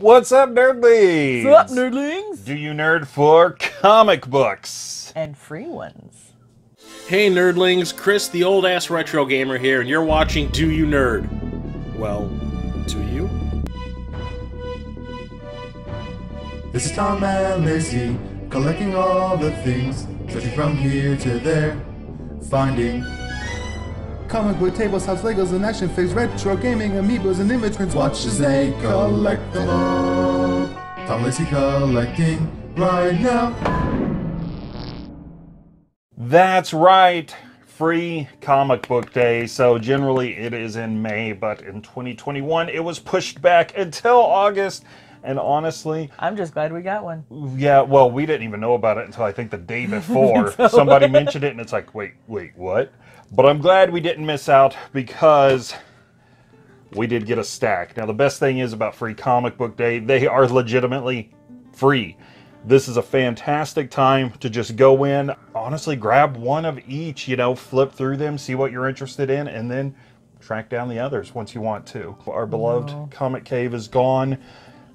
What's up, nerdlings? What's up, nerdlings? Do you nerd for comic books? And free ones. Hey, nerdlings. Chris, the old-ass retro gamer here, and you're watching Do You Nerd. Well, do you? This is Tom and Lacey, collecting all the things, searching from here to there, finding comic book tables, house Legos, and action figures, retro gaming, amiibos, and inventories. Watch as they collect them all. Tom Lacey collecting right now. That's right. Free comic book day. So generally it is in May, but in 2021 it was pushed back until August. And honestly, I'm just glad we got one. Yeah, well, we didn't even know about it until I think the day before. Somebody mentioned it, and it's like, wait, what? But I'm glad we didn't miss out because we did get a stack. Now, the best thing is about free comic book day, they are legitimately free. This is a fantastic time to just go in, honestly, grab one of each, you know, flip through them, see what you're interested in, and then track down the others once you want to. Our beloved comic cave is gone.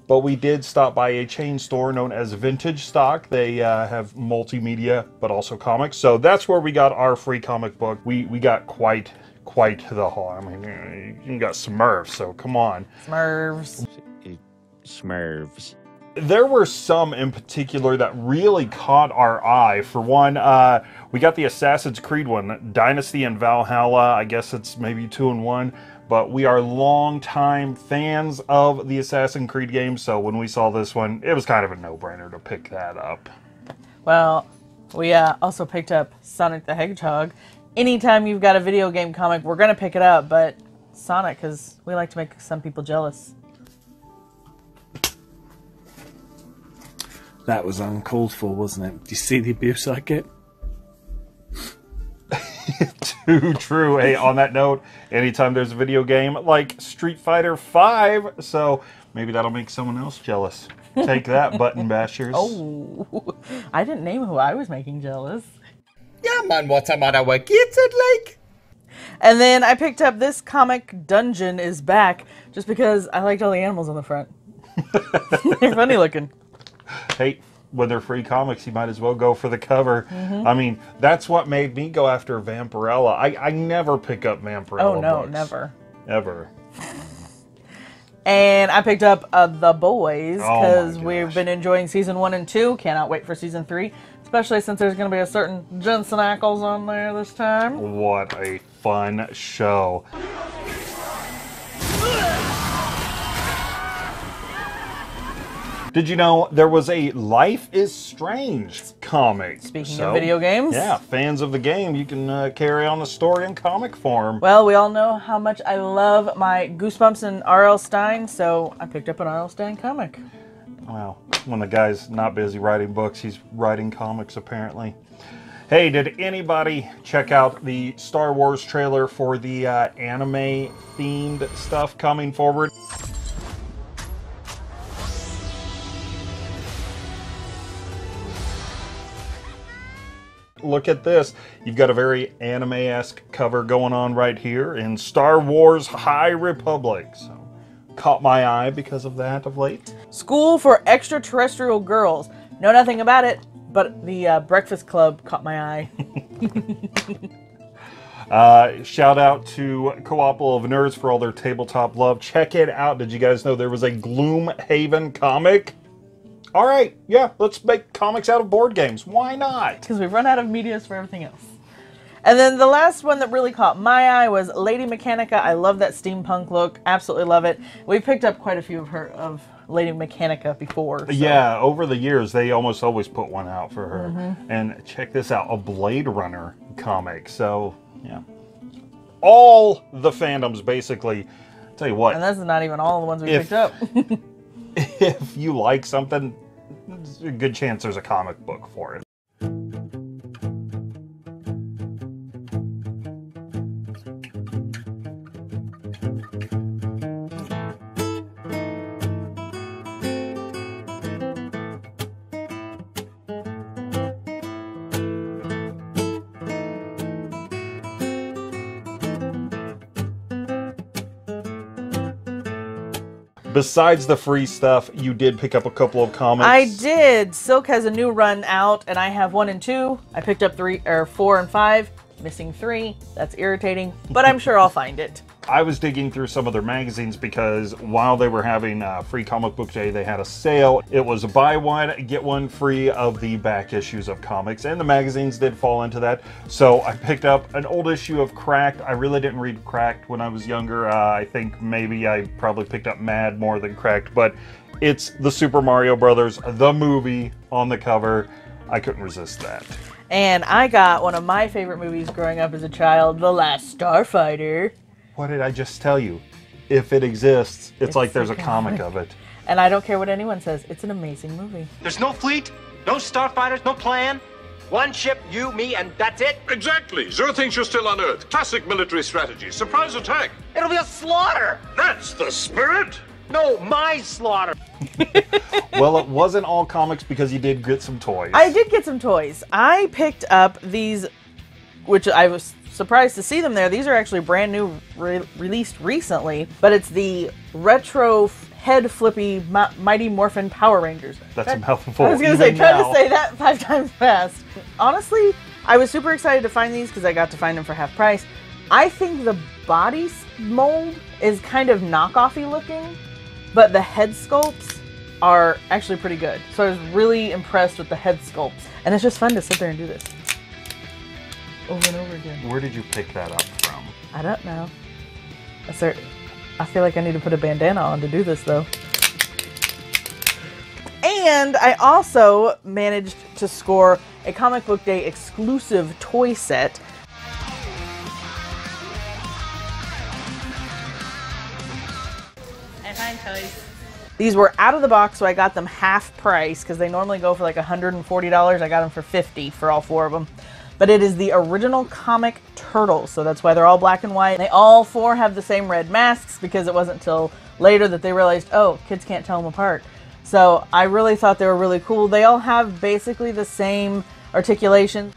But we did stop by a chain store known as Vintage Stock. They have multimedia, but also comics. So that's where we got our free comic book. We got quite the haul. I mean, you got Smurfs, so come on. Smurfs. There were some in particular that really caught our eye. For one, we got the Assassin's Creed one, Dynasty and Valhalla. I guess it's maybe 2 in 1. But we are longtime fans of the Assassin's Creed game, so when we saw this one, it was kind of a no-brainer to pick that up. Well, we also picked up Sonic the Hedgehog. Anytime you've got a video game comic, we're going to pick it up, but Sonic, because we like to make some people jealous. That was uncalled for, wasn't it? Do you see the abuse I get? Too true. Hey, on that note, anytime there's a video game like Street Fighter 5, so maybe that'll make someone else jealous. Take that, button bashers. Oh, I didn't name who I was making jealous. Yeah, man, what am I getting like? And then I picked up this comic, Dungeon is Back, just because I liked all the animals on the front. They're funny looking. Hey. When they're free comics, you might as well go for the cover. I mean, that's what made me go after Vampirella. I never pick up Vampirella. Oh, no, books. Never. Ever. And I picked up The Boys because we've been enjoying season 1 and 2. Cannot wait for season 3, especially since there's going to be a certain Jensen Ackles on there this time. What a fun show. Did you know there was a Life is Strange comic? Speaking of video games. Yeah, fans of the game, you can carry on the story in comic form. Well, we all know how much I love my Goosebumps and R.L. Stein, so I picked up an R.L. Stein comic. Wow, when the guy's not busy writing books, he's writing comics apparently. Hey, did anybody check out the Star Wars trailer for the anime-themed stuff coming forward? Look at this. You've got a very anime-esque cover going on right here in Star Wars High Republic. So, caught my eye because of that of late. School for Extraterrestrial Girls. Know nothing about it, but the Breakfast Club caught my eye. Shout out to Co-op of Nerds for all their tabletop love. Check it out. Did you guys know there was a Gloomhaven comic? All right, yeah, let's make comics out of board games. Why not? Because we've run out of medias for everything else. And then the last one that really caught my eye was Lady Mechanica. I love that steampunk look. Absolutely love it. We've picked up quite a few of Lady Mechanica before. So. Yeah, over the years, they almost always put one out for her. And check this out, a Blade Runner comic. So, yeah. All the fandoms, basically. I'll tell you what. And that's not even all the ones we picked up. If you like something, there's a good chance there's a comic book for it. besides the free stuff, you did pick up a couple of comics. I did. Silk has a new run out, and I have 1 and 2. I picked up 3 or 4 and 5. Missing 3. That's irritating, but I'm sure I'll find it. I was digging through some of their magazines because while they were having free comic book day, they had a sale. It was buy one, get one free of the back issues of comics, and the magazines did fall into that. So I picked up an old issue of Cracked. I really didn't read Cracked when I was younger. I think maybe I probably picked up Mad more than Cracked, but it's the Super Mario Brothers, the movie, on the cover. I couldn't resist that. And I got one of my favorite movies growing up as a child, The Last Starfighter. What did I just tell you? If it exists, it's like there's a comic of it. And I don't care what anyone says, it's an amazing movie. There's no fleet, no starfighters, no plan. One ship, you, me, and that's it? Exactly. Zero thinks you're still on Earth. Classic military strategy. Surprise attack. It'll be a slaughter. That's the spirit. No, my slaughter. Well, it wasn't all comics because you did get some toys. I did get some toys. I picked up these, which I was surprised to see them there. These are actually brand new, released recently, but it's the retro head flippy Mighty Morphin Power Rangers. That's a mouthful. I was going to say, try to say that 5 times fast. Honestly, I was super excited to find these because I got to find them for half price. I think the body mold is kind of knockoffy looking, but the head sculpts are actually pretty good. So I was really impressed with the head sculpts. And it's just fun to sit there and do this over and over again. Where did you pick that up from? I don't know. I feel like I need to put a bandana on to do this though. And I also managed to score a Comic Book Day exclusive toy set. These were out of the box, so I got them half price because they normally go for like $140. I got them for $50 for all 4 of them. But it is the original comic Turtles, so that's why they're all black and white. They all 4 have the same red masks because it wasn't until later that they realized, oh, kids can't tell them apart. So I really thought they were really cool. They all have basically the same articulation.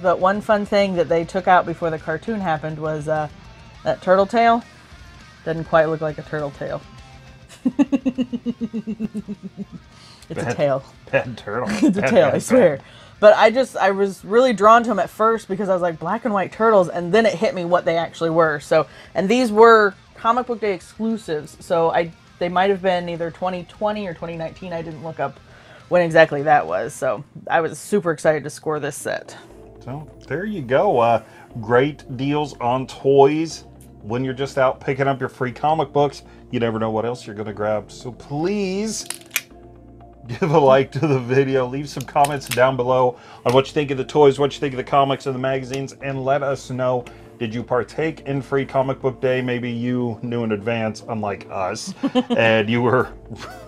But one fun thing that they took out before the cartoon happened was that turtle tail. Doesn't quite look like a turtle tail. It's bad, a tail. Bad turtle. It's a tail, I swear. But I was really drawn to them at first because I was like, black and white turtles, and then it hit me what they actually were. So, and these were Comic Book Day exclusives, so they might have been either 2020 or 2019. I didn't look up when exactly that was, so I was super excited to score this set. So there you go. Great deals on toys. When you're just out picking up your free comic books, you never know what else you're going to grab. So please give a like to the video. Leave some comments down below on what you think of the toys, what you think of the comics and the magazines, and let us know, did you partake in free comic book day? Maybe you knew in advance, unlike us, and you were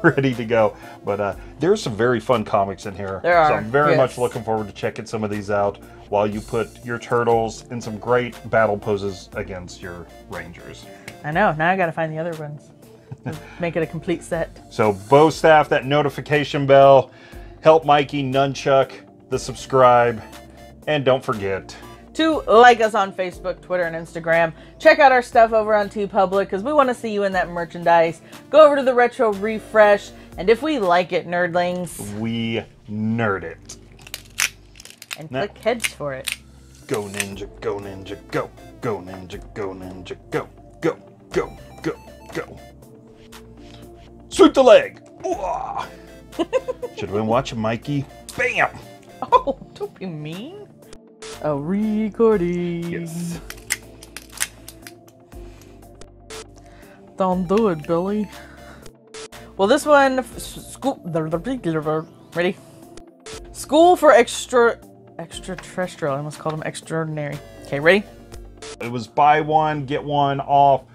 ready to go. But there's some very fun comics in here. There are. So I'm very much looking forward to checking some of these out while you put your turtles in some great battle poses against your Rangers. I know, now I gotta find the other ones. Make it a complete set. So Bo Staff, that notification bell, help Mikey, Nunchuck, the subscribe, and don't forget to like us on Facebook, Twitter, and Instagram. Check out our stuff over on TeePublic because we want to see you in that merchandise. Go over to the Retro Refresh, and if we like it, nerdlings, we nerd it. And click heads for it. Go ninja, go ninja, go. Go ninja, go ninja, go. Go, go, go, go. Sweep the leg. Should have been watching Mikey. Bam! Oh, don't be mean. A recording. Yes. Don't do it, Billy. Well, this one, ready? School for extraterrestrial. I almost called him extraordinary. Okay, ready? It was buy one, get one off